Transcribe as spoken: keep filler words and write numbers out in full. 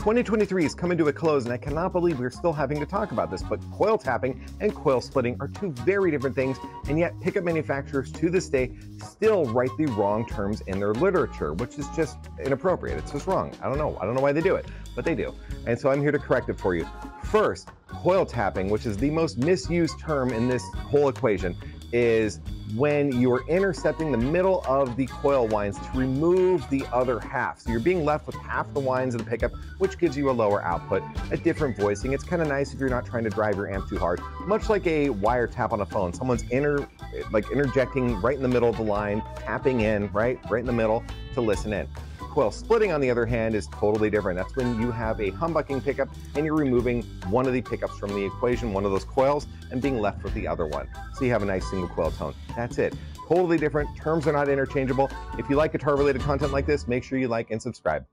twenty twenty-three is coming to a close, and I cannot believe we're still having to talk about this, but coil tapping and coil splitting are two very different things, and yet pickup manufacturers to this day still write the wrong terms in their literature, which is just inappropriate. It's just wrong. I don't know. I don't know why they do it, but they do. And so I'm here to correct it for you. First, coil tapping, which is the most misused term in this whole equation, is when you're intercepting the middle of the coil winds to remove the other half. So you're being left with half the winds of the pickup, which gives you a lower output, a different voicing. It's kind of nice if you're not trying to drive your amp too hard, much like a wire tap on a phone. Someone's inter, like interjecting right in the middle of the line, tapping in, right, right in the middle to listen in. Coil splitting, on the other hand, is totally different. That's when you have a humbucking pickup and you're removing one of the pickups from the equation, one of those coils, and being left with the other one. So you have a nice single coil tone. That's it. Totally different. Terms are not interchangeable. If you like guitar-related content like this, make sure you like and subscribe.